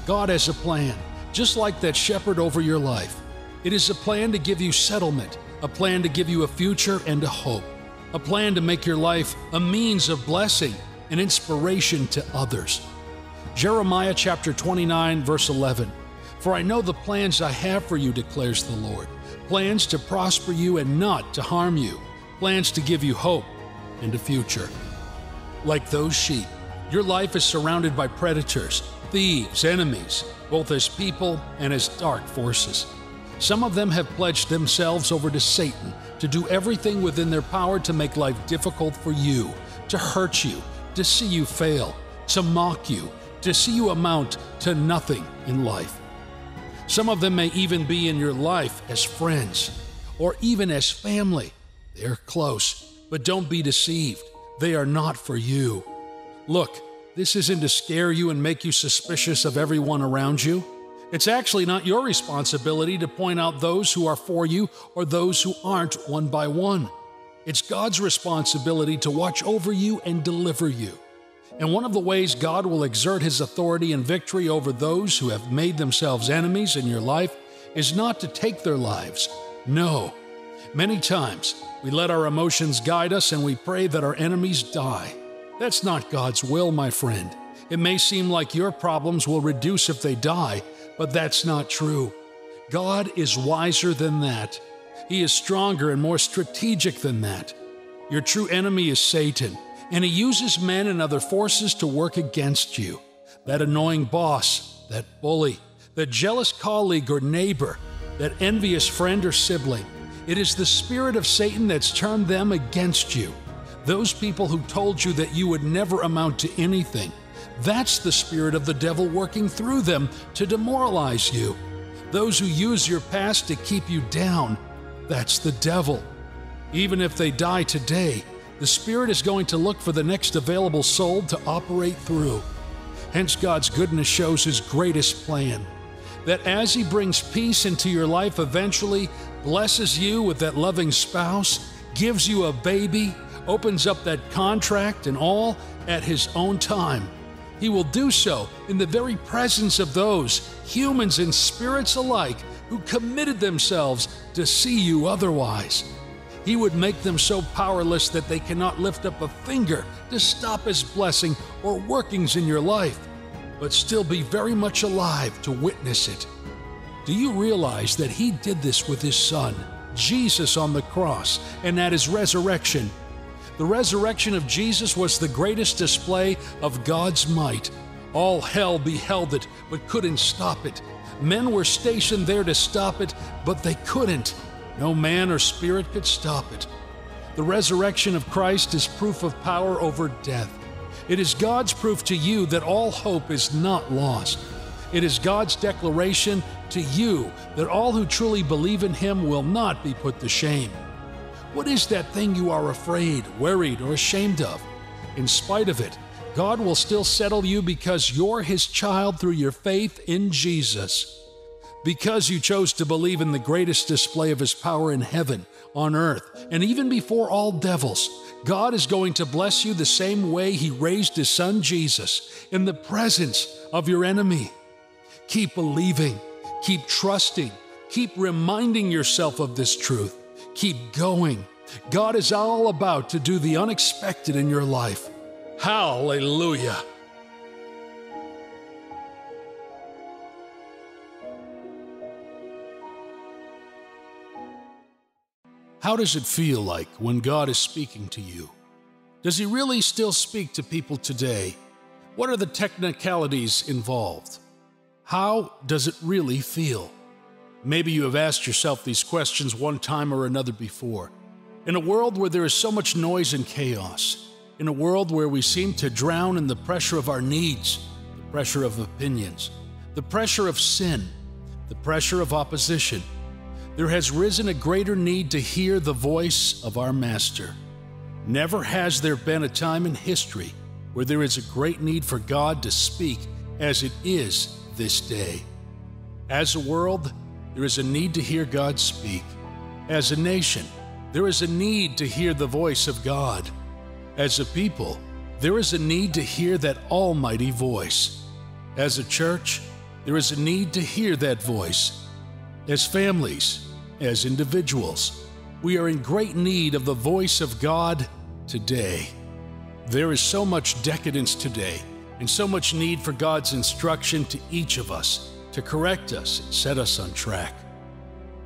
God has a plan, just like that shepherd over your life. It is a plan to give you settlement, a plan to give you a future and a hope, a plan to make your life a means of blessing and inspiration to others. Jeremiah chapter 29, verse 11, "For I know the plans I have for you, declares the Lord, plans to prosper you and not to harm you, plans to give you hope and a future." Like those sheep, your life is surrounded by predators, thieves, enemies, both as people and as dark forces. Some of them have pledged themselves over to Satan to do everything within their power to make life difficult for you, to hurt you, to see you fail, to mock you, to see you amount to nothing in life. Some of them may even be in your life as friends or even as family. They are close, but don't be deceived. They are not for you. Look, this isn't to scare you and make you suspicious of everyone around you. It's actually not your responsibility to point out those who are for you or those who aren't one by one. It's God's responsibility to watch over you and deliver you. And one of the ways God will exert His authority and victory over those who have made themselves enemies in your life is not to take their lives. No. Many times, we let our emotions guide us and we pray that our enemies die. That's not God's will, my friend. It may seem like your problems will reduce if they die, but that's not true. God is wiser than that. He is stronger and more strategic than that. Your true enemy is Satan, and he uses men and other forces to work against you. That annoying boss, that bully, that jealous colleague or neighbor, that envious friend or sibling. It is the spirit of Satan that's turned them against you. Those people who told you that you would never amount to anything. That's the spirit of the devil working through them to demoralize you. Those who use your past to keep you down, that's the devil. Even if they die today, the spirit is going to look for the next available soul to operate through. Hence, God's goodness shows His greatest plan, that as He brings peace into your life, eventually blesses you with that loving spouse, gives you a baby, opens up that contract and all at His own time. He will do so in the very presence of those, humans and spirits alike, who committed themselves to see you otherwise. He would make them so powerless that they cannot lift up a finger to stop His blessing or workings in your life, but still be very much alive to witness it. Do you realize that He did this with His Son, Jesus, on the cross and at His resurrection? The resurrection of Jesus was the greatest display of God's might. All hell beheld it, but couldn't stop it. Men were stationed there to stop it, but they couldn't. No man or spirit could stop it. The resurrection of Christ is proof of power over death. It is God's proof to you that all hope is not lost. It is God's declaration to you that all who truly believe in Him will not be put to shame. What is that thing you are afraid, worried, or ashamed of? In spite of it, God will still settle you because you're His child through your faith in Jesus. Because you chose to believe in the greatest display of His power in heaven, on earth, and even before all devils, God is going to bless you the same way He raised His Son Jesus, in the presence of your enemy. Keep believing, keep trusting, keep reminding yourself of this truth. Keep going. God is all about to do the unexpected in your life. Hallelujah. How does it feel like when God is speaking to you? Does He really still speak to people today? What are the technicalities involved? How does it really feel? Maybe you have asked yourself these questions one time or another before. In a world where there is so much noise and chaos, in a world where we seem to drown in the pressure of our needs, the pressure of opinions, the pressure of sin, the pressure of opposition, there has risen a greater need to hear the voice of our Master. Never has there been a time in history where there is a great need for God to speak as it is this day. As a world, there is a need to hear God speak. As a nation, there is a need to hear the voice of God. As a people, there is a need to hear that almighty voice. As a church, there is a need to hear that voice. As families, as individuals, we are in great need of the voice of God today. There is so much decadence today and so much need for God's instruction to each of us, to correct us and set us on track.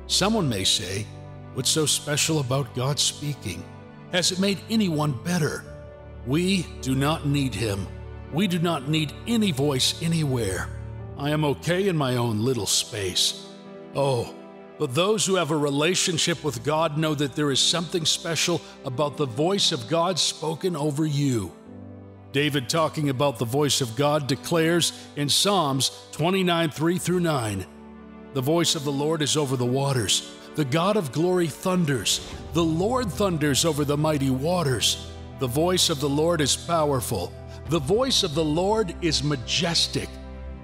Someone may say, what's so special about God speaking? Has it made anyone better? We do not need Him. We do not need any voice anywhere. I am okay in my own little space. Oh, but those who have a relationship with God know that there is something special about the voice of God spoken over you. David, talking about the voice of God, declares in Psalms 29:3-9, "The voice of the Lord is over the waters. The God of glory thunders. The Lord thunders over the mighty waters. The voice of the Lord is powerful. The voice of the Lord is majestic.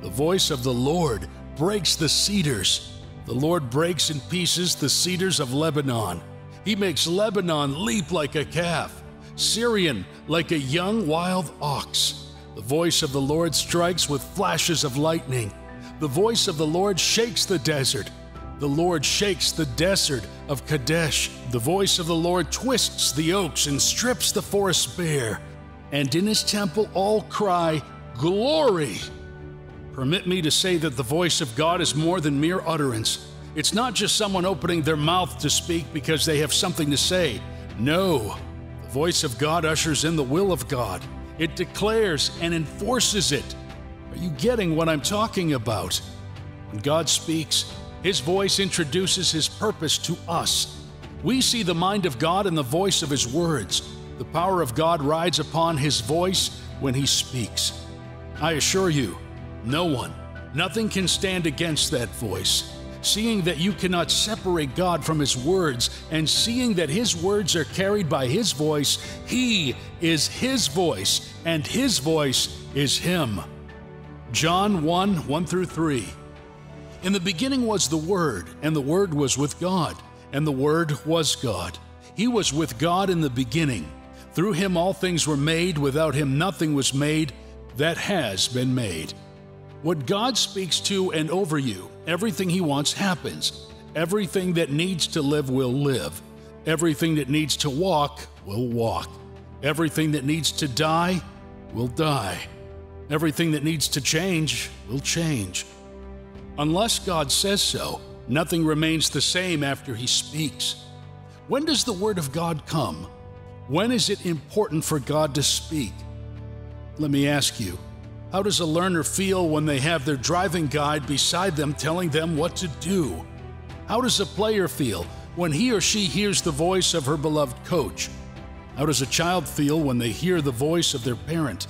The voice of the Lord breaks the cedars. The Lord breaks in pieces the cedars of Lebanon. He makes Lebanon leap like a calf, Syrian like a young wild ox. The voice of the Lord strikes with flashes of lightning. The voice of the Lord shakes the desert. The Lord shakes the desert of Kadesh. The voice of the Lord twists the oaks and strips the forest bare. And in his temple all cry, "Glory!" Permit me to say that the voice of God is more than mere utterance. It's not just someone opening their mouth to speak because they have something to say. No, the voice of God ushers in the will of God. It declares and enforces it. Are you getting what I'm talking about? When God speaks, his voice introduces his purpose to us. We see the mind of God in the voice of his words. The power of God rides upon his voice when he speaks. I assure you, no one, nothing can stand against that voice. Seeing that you cannot separate God from his words, and seeing that his words are carried by his voice, he is his voice, and his voice is him. John 1:1-3. In the beginning was the Word, and the Word was with God, and the Word was God. He was with God in the beginning. Through him all things were made, without him nothing was made that has been made. What God speaks to and over you, everything he wants happens. Everything that needs to live will live. Everything that needs to walk will walk. Everything that needs to die will die. Everything that needs to change will change. Unless God says so, nothing remains the same after he speaks. When does the Word of God come? When is it important for God to speak? Let me ask you, how does a learner feel when they have their driving guide beside them telling them what to do? How does a player feel when he or she hears the voice of her beloved coach? How does a child feel when they hear the voice of their parent?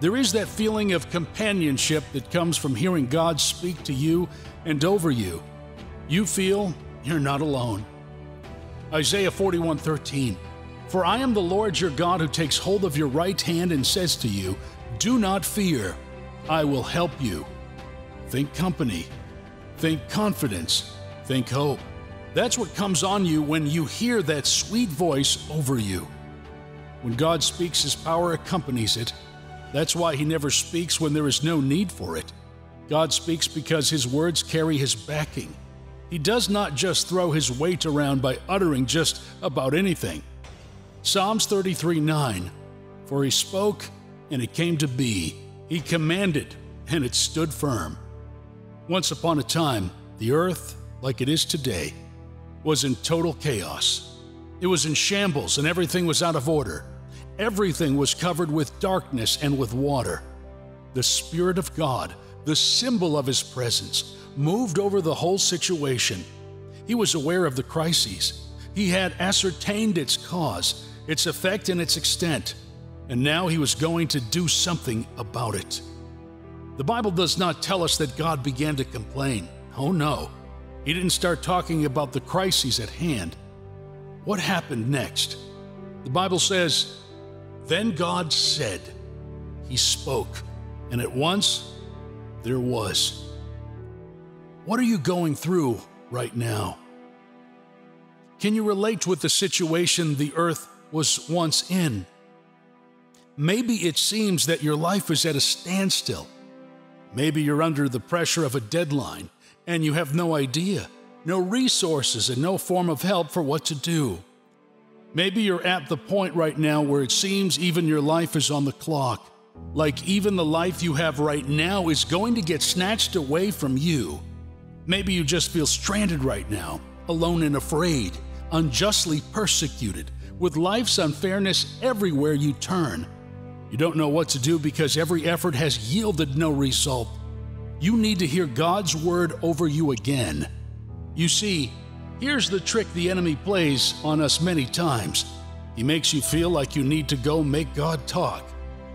There is that feeling of companionship that comes from hearing God speak to you and over you. You feel you're not alone. Isaiah 41:13, "For I am the Lord your God who takes hold of your right hand and says to you, 'Do not fear, I will help you.'" Think company, think confidence, think hope. That's what comes on you when you hear that sweet voice over you. When God speaks, his power accompanies it. That's why he never speaks when there is no need for it. God speaks because his words carry his backing. He does not just throw his weight around by uttering just about anything. Psalms 33:9, "For he spoke, and it came to be. He commanded, and it stood firm." Once upon a time, the earth, like it is today, was in total chaos. It was in shambles, and everything was out of order. Everything was covered with darkness and with water. The Spirit of God, the symbol of his presence, moved over the whole situation. He was aware of the crises. He had ascertained its cause, its effect, and its extent. And now he was going to do something about it. The Bible does not tell us that God began to complain. Oh no, he didn't start talking about the crises at hand. What happened next? The Bible says, "Then God said," he spoke, "and at once there was." What are you going through right now? Can you relate with the situation the earth was once in? Maybe it seems that your life is at a standstill. Maybe you're under the pressure of a deadline and you have no idea, no resources, and no form of help for what to do. Maybe you're at the point right now where it seems even your life is on the clock, like even the life you have right now is going to get snatched away from you. Maybe you just feel stranded right now, alone and afraid, unjustly persecuted, with life's unfairness everywhere you turn. You don't know what to do because every effort has yielded no result. You need to hear God's word over you again. You see, here's the trick the enemy plays on us many times. He makes you feel like you need to go make God talk.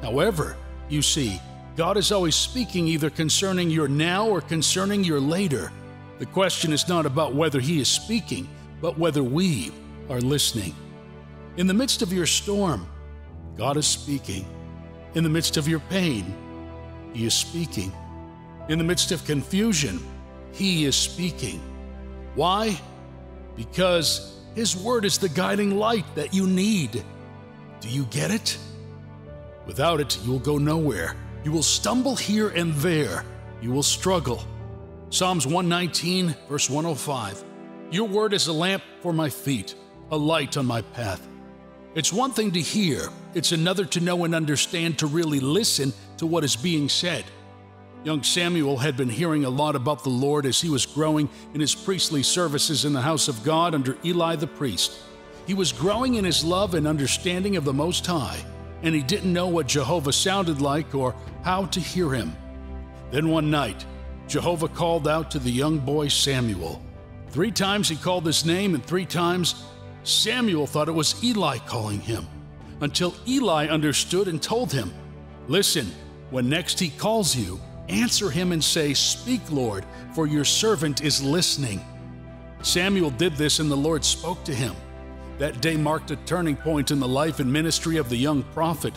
However, you see, God is always speaking either concerning your now or concerning your later. The question is not about whether he is speaking, but whether we are listening. In the midst of your storm, God is speaking. In the midst of your pain, he is speaking. In the midst of confusion, he is speaking. Why? Because his word is the guiding light that you need. Do you get it? Without it, you will go nowhere. You will stumble here and there. You will struggle. Psalms 119, verse 105. Your word is a lamp for my feet, a light on my path. It's one thing to hear. It's another to know and understand, to really listen to what is being said. Young Samuel had been hearing a lot about the Lord as he was growing in his priestly services in the house of God under Eli the priest. He was growing in his love and understanding of the Most High, and he didn't know what Jehovah sounded like or how to hear him. Then one night, Jehovah called out to the young boy Samuel. 3 times he called his name, and 3 times Samuel thought it was Eli calling him, until Eli understood and told him, "Listen, when next he calls you, answer him and say, 'Speak, Lord, for your servant is listening.'" Samuel did this, and the Lord spoke to him. That day marked a turning point in the life and ministry of the young prophet.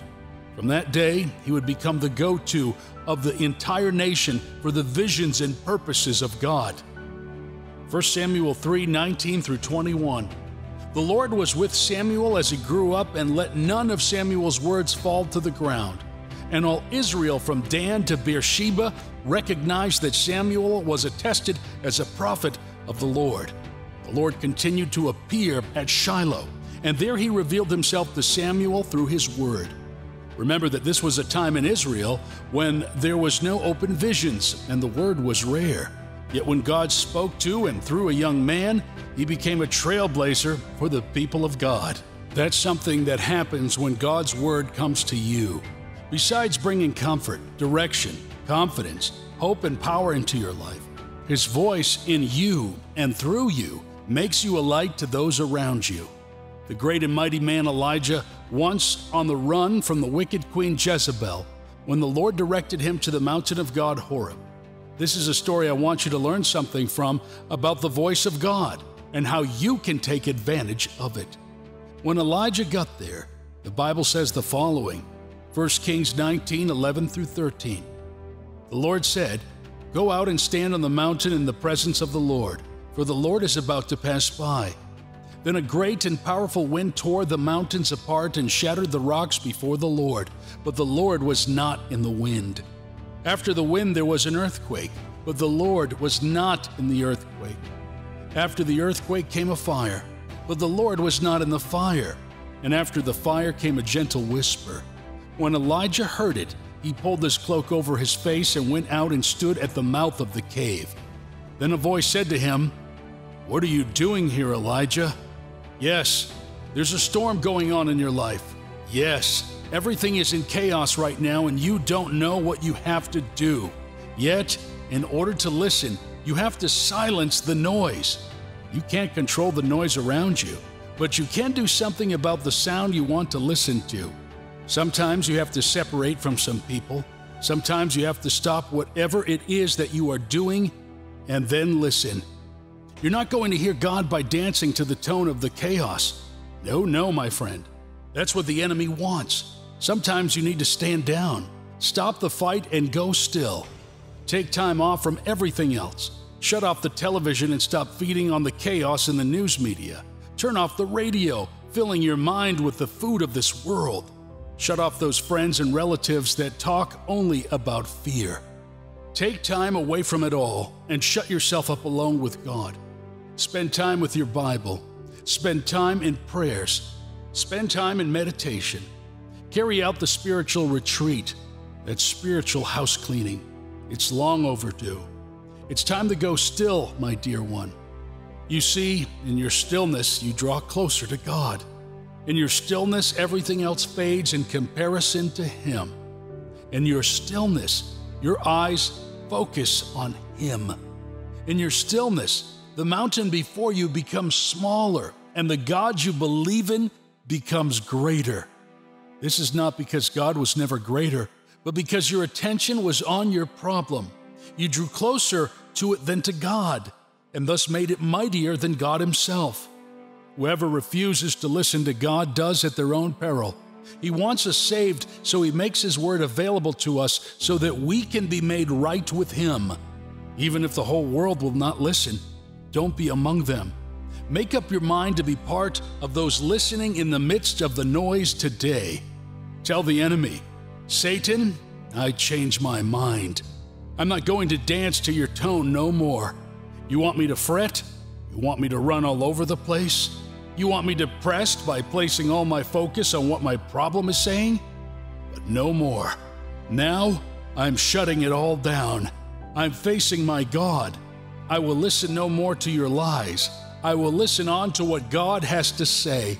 From that day, he would become the go-to of the entire nation for the visions and purposes of God. 1 Samuel 3:19 through 21. The Lord was with Samuel as he grew up, and let none of Samuel's words fall to the ground. And all Israel from Dan to Beersheba recognized that Samuel was attested as a prophet of the Lord. The Lord continued to appear at Shiloh, and there he revealed himself to Samuel through his word. Remember that this was a time in Israel when there was no open visions and the word was rare. Yet when God spoke to and through a young man, he became a trailblazer for the people of God. That's something that happens when God's word comes to you. Besides bringing comfort, direction, confidence, hope, and power into your life, His voice in you and through you makes you a light to those around you. The great and mighty man Elijah, once on the run from the wicked queen Jezebel, when the Lord directed him to the mountain of God, Horeb. This is a story I want you to learn something from about the voice of God and how you can take advantage of it. When Elijah got there, the Bible says the following, 1 Kings 19:11 through 13. The Lord said, "Go out and stand on the mountain in the presence of the Lord, for the Lord is about to pass by." Then a great and powerful wind tore the mountains apart and shattered the rocks before the Lord, but the Lord was not in the wind. After the wind there was an earthquake, but the Lord was not in the earthquake. After the earthquake came a fire, but the Lord was not in the fire. And after the fire came a gentle whisper. When Elijah heard it, he pulled his cloak over his face and went out and stood at the mouth of the cave. Then a voice said to him, "What are you doing here, Elijah?" "Yes, there's a storm going on in your life. Yes, everything is in chaos right now and you don't know what you have to do. Yet, in order to listen, you have to silence the noise. You can't control the noise around you, but you can do something about the sound you want to listen to. Sometimes you have to separate from some people. Sometimes you have to stop whatever it is that you are doing and then listen. You're not going to hear God by dancing to the tone of the chaos. No, no, my friend. That's what the enemy wants. Sometimes you need to stand down, stop the fight, and go still. Take time off from everything else. Shut off the television and stop feeding on the chaos in the news media. Turn off the radio, filling your mind with the food of this world. Shut off those friends and relatives that talk only about fear. Take time away from it all and shut yourself up alone with God. Spend time with your Bible. Spend time in prayers. Spend time in meditation. Carry out the spiritual retreat, that spiritual house cleaning. It's long overdue. It's time to go still, my dear one. You see, in your stillness, you draw closer to God. In your stillness, everything else fades in comparison to Him. In your stillness, your eyes focus on Him. In your stillness, the mountain before you becomes smaller and the God you believe in becomes greater. This is not because God was never greater, but because your attention was on your problem. You drew closer to it than to God, and thus made it mightier than God Himself. Whoever refuses to listen to God does at their own peril. He wants us saved, so He makes His word available to us so that we can be made right with Him. Even if the whole world will not listen, don't be among them. Make up your mind to be part of those listening in the midst of the noise today. Tell the enemy, Satan, I changed my mind. I'm not going to dance to your tone no more. You want me to fret? You want me to run all over the place? You want me depressed by placing all my focus on what my problem is saying? But no more. Now, I'm shutting it all down. I'm facing my God. I will listen no more to your lies. I will listen on to what God has to say.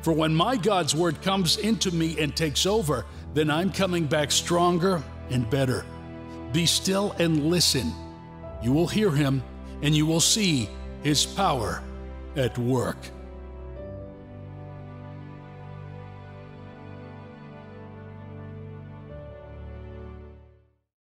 For when my God's word comes into me and takes over, then I'm coming back stronger and better. Be still and listen. You will hear him, and you will see his power at work.